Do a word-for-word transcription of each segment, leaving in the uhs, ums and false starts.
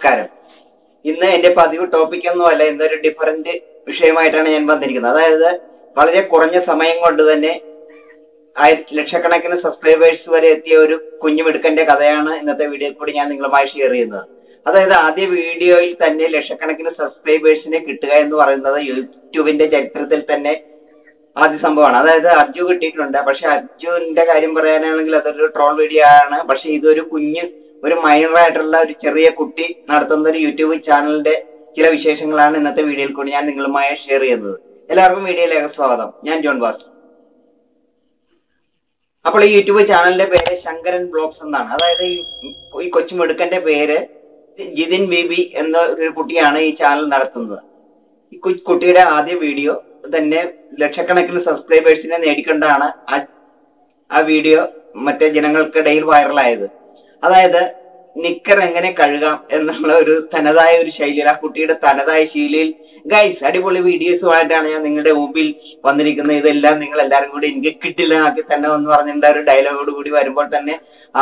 നമസ്കാരം ഇന്ന് എൻ്റെ പതിവ് ടോപ്പിക് ഒന്നുമല്ല എന്നൊരു ഡിഫറന്റ് വിഷയമായിട്ടാണ് ഞാൻ വന്നിരിക്കുന്നത് അതായത് വളരെ കുറഞ്ഞ സമയം കൊണ്ട് തന്നെ ലക്ഷക്കണക്കിന് സബ്സ്ക്രൈബേഴ്സ് വരെ എത്തിയ ഒരു കുഞ്ഞുമിടുക്കന്റെ കഥയാണ് ഇന്നത്തെ വീഡിയോയിൽ കൂടി ഞാൻ നിങ്ങളുമായി ഷെയർ ചെയ്യുന്നത് അതായത് ആദ്യ വീഡിയോയിൽ തന്നെ ലക്ഷക്കണക്കിന് സബ്സ്ക്രൈബേഴ്സിനെ കിട്ടുക എന്ന് പറയുന്നത് യൂട്യൂബിന്റെ ചരിത്രത്തിൽ തന്നെ ആദ്യ സംഭവമാണ് അതായത് അർജു കിട്ടിയിട്ടുണ്ട് പക്ഷെ അർജുന്റെ കാര്യം പറയാനാണെങ്കിൽ അതൊരു ട്രോൾ വീഡിയോ ആണ് പക്ഷെ ഇതൊരു കുഞ്ഞ് ഒരു മൈനർ ആയിട്ടുള്ള ഒരു ചെറിയ കുട്ടി നടത്തുന്ന ഒരു യൂട്യൂബ് ചാനലിന്റെ ചില വിശേഷങ്ങളാണ് ഇന്നത്തെ വീഡിയോയിൽ കൂടി ഞാൻ നിങ്ങളുമായി ഷെയർ ചെയ്യുന്നത് എല്ലാവർക്കും വീഡിയോയിലേക്ക് സ്വാഗതം ഞാൻ ജോൺ ബാസ്റ്റർ അപ്പോൾ ഈ യൂട്യൂബ് ചാനലിന്റെ പേര് ശങ്കരൻ ബ്ലോഗ്സ് എന്നാണ് അതായത് ഈ കൊച്ചുമിടുക്കന്റെ പേര് ജിതിൻ ബേബി എന്ന ഒരു കുട്ടിയാണ് ഈ ചാനൽ നടത്തുന്നത് ഈ കുട്ടിയുടെ ആദ്യ വീഡിയോ തന്നെ ലക്ഷക്കണക്കിന് സബ്സ്ക്രൈബേഴ്സിനെ നേടിക്കൊണ്ടാണ് ആ ആ വീഡിയോ മറ്റേ ജനങ്ങൾക്കിടയിൽ വൈറലായത് അതായത് നിക്കർ എങ്ങനെ കഴുകാം എന്നുള്ള ഒരു തനതായ ഒരു ശൈലിയിൽ ആ കുട്ടിയുടെ തനതായ ശൈലിയിൽ ഗൈസ് അടിപൊളി വീഡിയോസുമായിട്ടാണ് ഞാൻ നിങ്ങളുടെ മുമ്പിൽ വന്നിരിക്കുന്നത് ഇതെല്ലാം നിങ്ങൾ എല്ലാവരും കൂടി എനിക്ക് കിട്ടില്ല ആക്കി തന്നെ എന്ന് പറഞ്ഞിട്ടുണ്ട് ഒരു ഡയലോഗോട് കൂടി വരുമ്പോൾ തന്നെ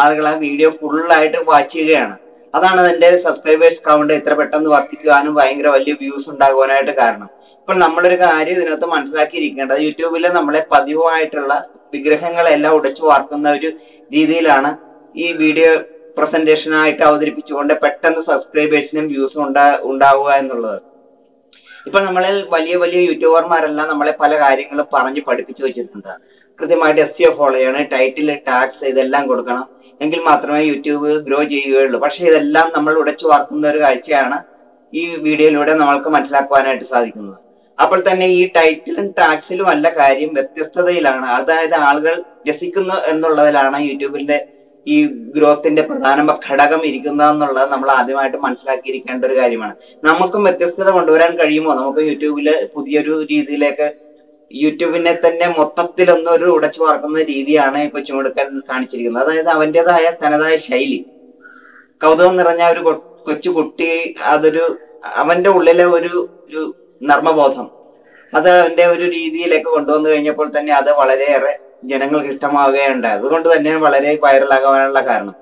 ആളുകൾ ആ വീഡിയോ ഫുള്ളായിട്ട് വാച്ച് ചെയ്യുകയാണ് അതാണ് അതിന്റെ സബ്സ്ക്രൈബേഴ്സ് കൗണ്ട് എത്ര പെട്ടെന്ന് വർദ്ധിക്കുവാനും ഭയങ്കര വലിയ വ്യൂസ് ഉണ്ടാകുവാനായിട്ട് കാരണം ഇപ്പോൾ നമ്മളൊരു കാര്യം ഇതിനകത്ത് മനസ്സിലാക്കിയിരിക്കേണ്ടത് യൂട്യൂബിൽ നമ്മളെ പതിവായിട്ടുള്ള വിഗ്രഹങ്ങളെല്ലാം ഉടച്ചു വാർക്കുന്ന ഒരു രീതിയിലാണ് ഈ വീഡിയോ പ്രസന്റേഷനായിട്ട് അവതരിപ്പിച്ചുകൊണ്ട് പെട്ടെന്ന് സബ്സ്ക്രൈബേഴ്സിനും വ്യൂസും ഉണ്ടാ ഉണ്ടാവുക എന്നുള്ളത് ഇപ്പൊ നമ്മളിൽ വലിയ വലിയ യൂട്യൂബർമാരെല്ലാം നമ്മളെ പല കാര്യങ്ങളും പറഞ്ഞ് പഠിപ്പിച്ചു വെച്ചിട്ടുണ്ട് കൃത്യമായിട്ട് എസ് സിഒ ഫോളോ ചെയ്യണം ടൈറ്റിൽ ടാക്സ് ഇതെല്ലാം കൊടുക്കണം എങ്കിൽ മാത്രമേ യൂട്യൂബ് ഗ്രോ ചെയ്യുകയുള്ളൂ പക്ഷെ ഇതെല്ലാം നമ്മൾ ഉടച്ചു വാർക്കുന്ന ഒരു കാഴ്ചയാണ് ഈ വീഡിയോയിലൂടെ നമ്മൾക്ക് മനസ്സിലാക്കുവാനായിട്ട് സാധിക്കുന്നത് അപ്പോൾ തന്നെ ഈ ടൈറ്റിലും ടാക്സിലും അല്ല കാര്യം വ്യത്യസ്തതയിലാണ് അതായത് ആളുകൾ രസിക്കുന്നു എന്നുള്ളതിലാണ് യൂട്യൂബിന്റെ ഈ ഗ്രോത്തിന്റെ പ്രധാന ഘടകം ഇരിക്കുന്നതെന്നുള്ളത് നമ്മൾ ആദ്യമായിട്ട് മനസ്സിലാക്കിയിരിക്കേണ്ട ഒരു കാര്യമാണ് നമുക്കും വ്യത്യസ്തത കൊണ്ടുവരാൻ കഴിയുമോ നമുക്ക് യൂട്യൂബില് പുതിയൊരു രീതിയിലേക്ക് യൂട്യൂബിനെ തന്നെ മൊത്തത്തിലൊന്നൊരു ഉടച്ചു വാർക്കുന്ന രീതിയാണ് ഈ കൊച്ചുമിടുക്കൻ കാണിച്ചിരിക്കുന്നത് അതായത് അവൻ്റെതായ തനതായ ശൈലി കൗതുകം നിറഞ്ഞ ഒരു കൊച്ചു കുട്ടി അതൊരു അവന്റെ ഉള്ളിലെ ഒരു ഒരു നർമ്മബോധം അത് അവന്റെ ഒരു രീതിയിലേക്ക് കൊണ്ടുവന്നു കഴിഞ്ഞപ്പോൾ തന്നെ അത് വളരെയേറെ ജനങ്ങൾക്ക് ഇഷ്ടമാവുകയുണ്ടായി അതുകൊണ്ട് തന്നെ വളരെ വൈറലാകാനുള്ള കാരണം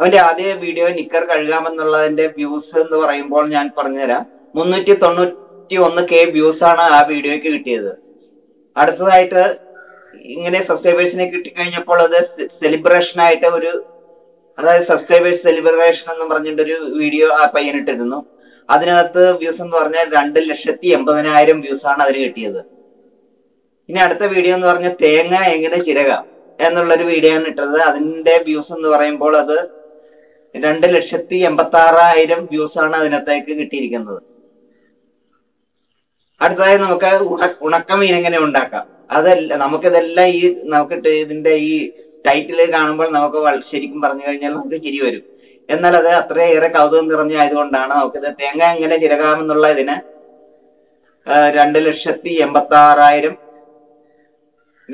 അവന്റെ ആദ്യ വീഡിയോ നിക്കർ കഴുകാമെന്നുള്ളതിന്റെ വ്യൂസ് എന്ന് പറയുമ്പോൾ ഞാൻ പറഞ്ഞുതരാം മുന്നൂറ്റി തൊണ്ണൂറ്റി ഒന്ന് കെ വ്യൂസ് ആണ് ആ വീഡിയോയ്ക്ക് കിട്ടിയത് അടുത്തതായിട്ട് ഇങ്ങനെ സബ്സ്ക്രൈബേഴ്സിനെ കിട്ടിക്കഴിഞ്ഞപ്പോൾ അത് സെലിബ്രേഷൻ ആയിട്ട് ഒരു അതായത് സബ്സ്ക്രൈബേഴ്സ് സെലിബ്രേഷൻ എന്ന് പറഞ്ഞിട്ടൊരു വീഡിയോ ആ പയ്യനിട്ടിരുന്നു അതിനകത്ത് വ്യൂസ് എന്ന് പറഞ്ഞാൽ രണ്ട് ലക്ഷത്തി എൺപതിനായിരം വ്യൂസ് ആണ് അതിന് കിട്ടിയത് ഇനി അടുത്ത വീഡിയോ എന്ന് പറഞ്ഞാൽ തേങ്ങ എങ്ങനെ ചിരകാം എന്നുള്ളൊരു വീഡിയോ ആണ് ഇട്ടത് അതിന്റെ വ്യൂസ് എന്ന് പറയുമ്പോൾ അത് രണ്ട് ലക്ഷത്തി എൺപത്തി ആറായിരം വ്യൂസ് ആണ് അതിനകത്തേക്ക് കിട്ടിയിരിക്കുന്നത് അടുത്തതായി നമുക്ക് ഉണ ഉണക്കമീൻ എങ്ങനെ ഉണ്ടാക്കാം അതല്ല നമുക്കിതെല്ലാം ഈ നമുക്ക് ഇതിന്റെ ഈ ടൈറ്റില് കാണുമ്പോൾ നമുക്ക് ശരിക്കും പറഞ്ഞു കഴിഞ്ഞാൽ നമുക്ക് ചിരി വരും എന്നാൽ അത് അത്രയേറെ കൗതുകം നിറഞ്ഞായതുകൊണ്ടാണ് നമുക്കിത് തേങ്ങ എങ്ങനെ ചിരകാമെന്നുള്ള ഇതിന് രണ്ട് ലക്ഷത്തി എൺപത്തി ആറായിരം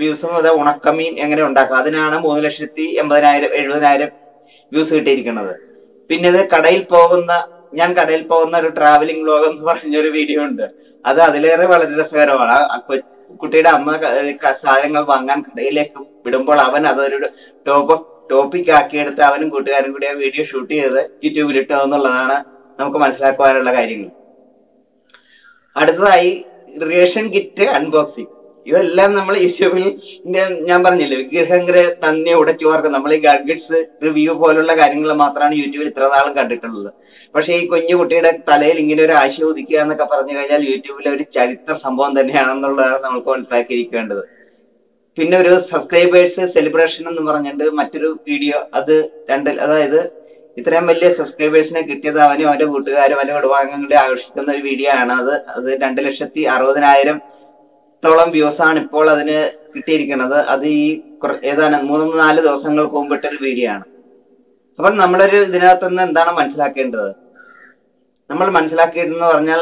വ്യൂസും അത് ഉണക്കമീൻ എങ്ങനെ ഉണ്ടാക്കാം അതിനാണ് മൂന്ന് ലക്ഷത്തി എൺപതിനായിരം എഴുപതിനായിരം വ്യൂസ് കിട്ടിയിരിക്കുന്നത് പിന്നെ ഇത് കടയിൽ പോകുന്ന ഞാൻ കടയിൽ പോകുന്ന ഒരു ട്രാവലിംഗ് വ്ലോഗ് എന്ന് പറഞ്ഞൊരു വീഡിയോ ഉണ്ട് അത് അതിലേറെ വളരെ രസകരമാണ് കുട്ടിയുടെ അമ്മ സാധനങ്ങൾ വാങ്ങാൻ കടയിലേക്ക് വിടുമ്പോൾ അവൻ അതൊരു ടോപ്പ് ടോപ്പിക് ആക്കിയെടുത്ത് അവനും കൂട്ടുകാരും കൂടി ആ വീഡിയോ ഷൂട്ട് ചെയ്ത് യൂട്യൂബിൽ ഇട്ടു എന്നുള്ളതാണ് നമുക്ക് മനസ്സിലാക്കുവാനുള്ള കാര്യങ്ങൾ അടുത്തതായി റേഷൻ കിറ്റ് അൺബോക്സിങ് ഇതെല്ലാം നമ്മൾ യൂട്യൂബിൽ ഞാൻ പറഞ്ഞില്ലേ വിഗ്രഹങ്ങളെ തന്നെ ഉടച്ചു വാർക്കും നമ്മൾ ഈ ഗഡ്ഗഡ്സ് റിവ്യൂ പോലുള്ള കാര്യങ്ങൾ മാത്രമാണ് യൂട്യൂബിൽ ഇത്ര നാളും കണ്ടിട്ടുള്ളത് പക്ഷെ ഈ കുഞ്ഞു കുട്ടിയുടെ തലയിൽ ഇങ്ങനെ ഒരു ആശയം ഉദിക്കുക എന്നൊക്കെ പറഞ്ഞു കഴിഞ്ഞാൽ യൂട്യൂബിലെ ഒരു ചരിത്ര സംഭവം തന്നെയാണെന്നുള്ളതാണ് നമുക്ക് മനസ്സിലാക്കിയിരിക്കേണ്ടത് പിന്നെ ഒരു സബ്സ്ക്രൈബേഴ്സ് സെലിബ്രേഷൻ എന്ന് പറഞ്ഞിട്ട് മറ്റൊരു വീഡിയോ അത് രണ്ടിൽ അതായത് ഇത്രയും വലിയ സബ്സ്ക്രൈബേഴ്സിനെ കിട്ടിയത് അവനും അവന്റെ കൂട്ടുകാരും അവന്റെ കുടുംബാംഗങ്ങളെ ആകർഷിക്കുന്ന ഒരു വീഡിയോ ആണ് അത് അത് രണ്ട് ലക്ഷത്തി അറുപതിനായിരം ത്തോളം വ്യൂസ് ആണ് ഇപ്പോൾ അതിന് കിട്ടിയിരിക്കുന്നത് അത് ഈ ഏതാനും മൂന്ന് നാല് ദിവസങ്ങൾക്ക് മുമ്പിട്ടൊരു വീഡിയോ ആണ് അപ്പം നമ്മളൊരു ഇതിനകത്ത് നിന്ന് എന്താണ് മനസ്സിലാക്കേണ്ടത് നമ്മൾ മനസ്സിലാക്കിയിട്ടെന്ന് പറഞ്ഞാൽ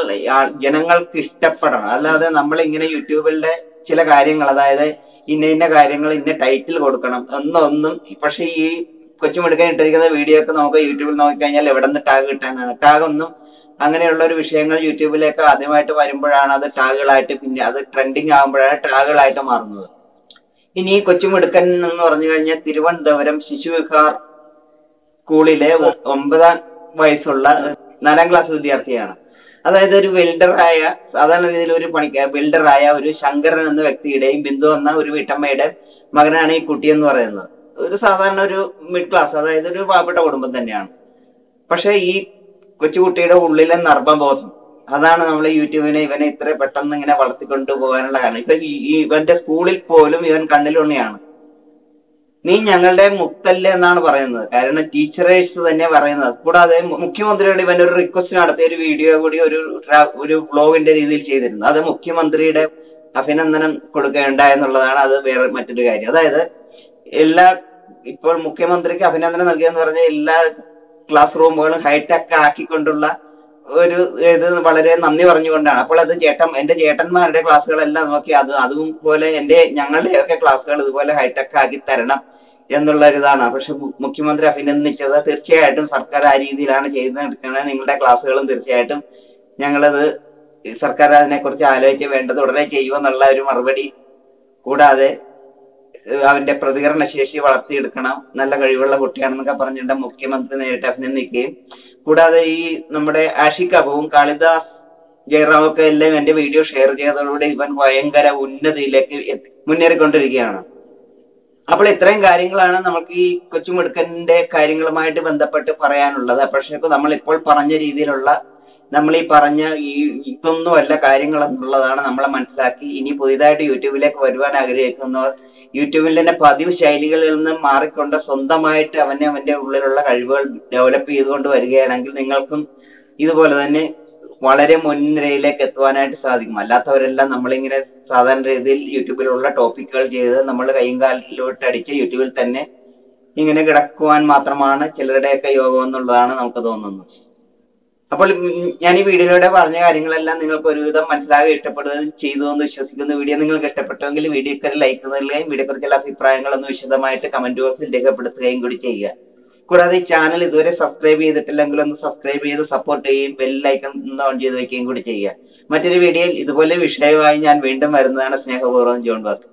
ജനങ്ങൾക്ക് ഇഷ്ടപ്പെടണം അല്ലാതെ നമ്മൾ ഇങ്ങനെ യൂട്യൂബിലെ ചില കാര്യങ്ങൾ അതായത് ഇന്ന ഇന്ന കാര്യങ്ങൾ ഇന്ന ടൈറ്റിൽ കൊടുക്കണം എന്നൊന്നും പക്ഷെ ഈ കൊച്ചുമിടുക്കൻ ഇട്ടിരിക്കുന്ന വീഡിയോ ഒക്കെ നമുക്ക് യൂട്യൂബിൽ നോക്കിക്കഴിഞ്ഞാൽ എവിടെ നിന്ന് ടാഗ് കിട്ടാനാണ് ടാഗ് ഒന്നും അങ്ങനെയുള്ള ഒരു വിഷയങ്ങൾ യൂട്യൂബിലേക്ക് ആദ്യമായിട്ട് വരുമ്പോഴാണ് അത് ടാഗുകളായിട്ട് പിന്നെ അത് ട്രെൻഡിങ് ആകുമ്പോഴാണ് ടാഗുകളായിട്ട് മാറുന്നത് ഇനി കൊച്ചുമിടുക്കൻ എന്ന് പറഞ്ഞു കഴിഞ്ഞാൽ തിരുവനന്തപുരം ശിശുവിഹാർ സ്കൂളിലെ ഒമ്പതാം വയസ്സുള്ള നാലാം ക്ലാസ് വിദ്യാർത്ഥിയാണ്. അതായത് ഒരു വെൽഡറായ സാധാരണ രീതിയിൽ ഒരു പണിക്കാർ വെൽഡറായ ഒരു ശങ്കരൻ എന്ന വ്യക്തിയുടെയും ബിന്ദു എന്ന ഒരു വീട്ടമ്മയുടെ മകനാണ് ഈ കുട്ടി എന്ന് പറയുന്നത്. ഒരു സാധാരണ ഒരു മിഡിൽ ക്ലാസ് അതായത് ഒരു പാവപ്പെട്ട കുടുംബം തന്നെയാണ്. പക്ഷെ ഈ കൊച്ചുകുട്ടിയുടെ ഉള്ളിലെ നർമ്മബോധം അതാണ് നമ്മൾ യൂട്യൂബിനെ ഇവനെ ഇത്ര പെട്ടെന്ന് ഇങ്ങനെ വളർത്തിക്കൊണ്ടു പോകാനുള്ള കാരണം. ഇപ്പൊ ഇവന്റെ സ്കൂളിൽ പോലും ഇവൻ കണ്ണിലുണ്ണിയാണ്. നീ ഞങ്ങളുടെ മുത്തല്ലേ എന്നാണ് പറയുന്നത്. കാരണം ടീച്ചറേഴ്സ് തന്നെ പറയുന്നത്. കൂടാതെ മുഖ്യമന്ത്രിയോട് ഇവൻ ഒരു റിക്വസ്റ്റ് നടത്തിയ ഒരു വീഡിയോ കൂടി ഒരു ഒരു വ്ലോഗിന്റെ രീതിയിൽ ചെയ്തിരുന്നു. അത് മുഖ്യമന്ത്രിയുടെ അഭിനന്ദനം കൊടുക്കുകയുണ്ടായെന്നുള്ളതാണ്. അത് വേറെ മറ്റൊരു കാര്യം. അതായത് എല്ലാ ഇപ്പോൾ മുഖ്യമന്ത്രിക്ക് അഭിനന്ദനം നൽകിയെന്ന് പറഞ്ഞാൽ എല്ലാ ക്ലാസ് റൂമുകളും ഹൈടെക് ആക്കിക്കൊണ്ടുള്ള ഒരു ഇത് വളരെ നന്ദി പറഞ്ഞുകൊണ്ടാണ്. അപ്പോൾ അത് ചേട്ടൻ എന്റെ ചേട്ടന്മാരുടെ ക്ലാസ്സുകളെല്ലാം നോക്കി അത് അതുപോലെ എന്റെ ഞങ്ങളുടെ ഒക്കെ ക്ലാസ്സുകൾ ഇതുപോലെ ഹൈടെക് ആക്കി തരണം എന്നുള്ള ഒരിതാണ്. പക്ഷെ മുഖ്യമന്ത്രി അഭിനന്ദിച്ചത് തീർച്ചയായിട്ടും സർക്കാർ ആ രീതിയിലാണ് ചെയ്തെടുക്കുന്നത്. നിങ്ങളുടെ ക്ലാസ്സുകളും തീർച്ചയായിട്ടും ഞങ്ങളത് സർക്കാർ അതിനെക്കുറിച്ച് ആലോചിച്ച് വേണ്ടത് ഉടനെ ചെയ്യുമെന്നുള്ള ഒരു മറുപടി. കൂടാതെ അവന്റെ പ്രതികരണ ശേഷി വളർത്തിയെടുക്കണം, നല്ല കഴിവുള്ള കുട്ടിയാണെന്നൊക്കെ പറഞ്ഞിട്ട് മുഖ്യമന്ത്രി നേരിട്ട് അഭിനന്ദിക്കുകയും കൂടാതെ ഈ നമ്മുടെ ആഷിഖ് അബുവും കാളിദാസ് ജയറാം ഒക്കെ എല്ലാം എന്റെ വീഡിയോ ഷെയർ ചെയ്തതോടുകൂടി ഇവൻ ഭയങ്കര ഉന്നതിയിലേക്ക് മുന്നേറിക്കൊണ്ടിരിക്കുകയാണ്. അപ്പോൾ ഇത്രയും കാര്യങ്ങളാണ് നമുക്ക് ഈ കൊച്ചുമിടുക്കന്റെ കാര്യങ്ങളുമായിട്ട് ബന്ധപ്പെട്ട് പറയാനുള്ളത്. പക്ഷെ ഇപ്പൊ നമ്മൾ ഇപ്പോൾ പറഞ്ഞ രീതിയിലുള്ള നമ്മൾ ഈ പറഞ്ഞ ഈ ഇതൊന്നും അല്ല കാര്യങ്ങൾ എന്നുള്ളതാണ് നമ്മളെ മനസ്സിലാക്കി. ഇനി പുതിയതായിട്ട് യൂട്യൂബിലേക്ക് വരുവാൻ ആഗ്രഹിക്കുന്നവർ യൂട്യൂബിലെ പതിവ് ശൈലികളിൽ നിന്ന് മാറിക്കൊണ്ട് സ്വന്തമായിട്ട് അവനെ അവന്റെ ഉള്ളിലുള്ള കഴിവുകൾ ഡെവലപ്പ് ചെയ്തുകൊണ്ട് വരികയാണെങ്കിൽ നിങ്ങൾക്കും ഇതുപോലെ തന്നെ വളരെ മുൻനിരയിലേക്ക് എത്തുവാനായിട്ട് സാധിക്കും. അല്ലാത്തവരെല്ലാം നമ്മളിങ്ങനെ സാധാരണ രീതിയിൽ യൂട്യൂബിലുള്ള ടോപ്പിക്കുകൾ ചെയ്ത് നമ്മൾ കൈയും കാലിലോട്ട് അടിച്ച് യൂട്യൂബിൽ തന്നെ ഇങ്ങനെ കിടക്കുവാൻ മാത്രമാണ് ചിലരുടെയൊക്കെ യോഗം എന്നുള്ളതാണ് നമുക്ക് തോന്നുന്നത്. അപ്പോൾ ഞാൻ ഈ വീഡിയോയിലൂടെ പറഞ്ഞ കാര്യങ്ങളെല്ലാം നിങ്ങൾക്ക് ഒരുവിധം മനസ്സിലാകുകയും ഇഷ്ടപ്പെടുകയും ചെയ്തു എന്ന് വിശ്വസിക്കുന്നു. വീഡിയോ നിങ്ങൾക്ക് ഇഷ്ടപ്പെട്ടുവെങ്കിൽ വീഡിയോക്ക് ലൈക്ക് നൽകുകയും വീഡിയോ കുറിച്ചുള്ള അഭിപ്രായങ്ങളൊന്നും വിശദമായിട്ട് കമന്റ് ബോക്സിൽ രേഖപ്പെടുത്തുകയും കൂടി ചെയ്യുക. കൂടാതെ ഈ ചാനൽ ഇതുവരെ സബ്സ്ക്രൈബ് ചെയ്തിട്ടില്ലെങ്കിൽ ഒന്ന് സബ്സ്ക്രൈബ് ചെയ്ത് സപ്പോർട്ട് ചെയ്യുകയും ബെല്ലൈക്കൺ ഓൺ ചെയ്ത് വെക്കുകയും കൂടി ചെയ്യുക. മറ്റൊരു വീഡിയോയിൽ ഇതുപോലെ വിഷയമായി ഞാൻ വീണ്ടും വരുന്നതാണ്. സ്നേഹപൂർവ്വം, ജോൺ വാസു.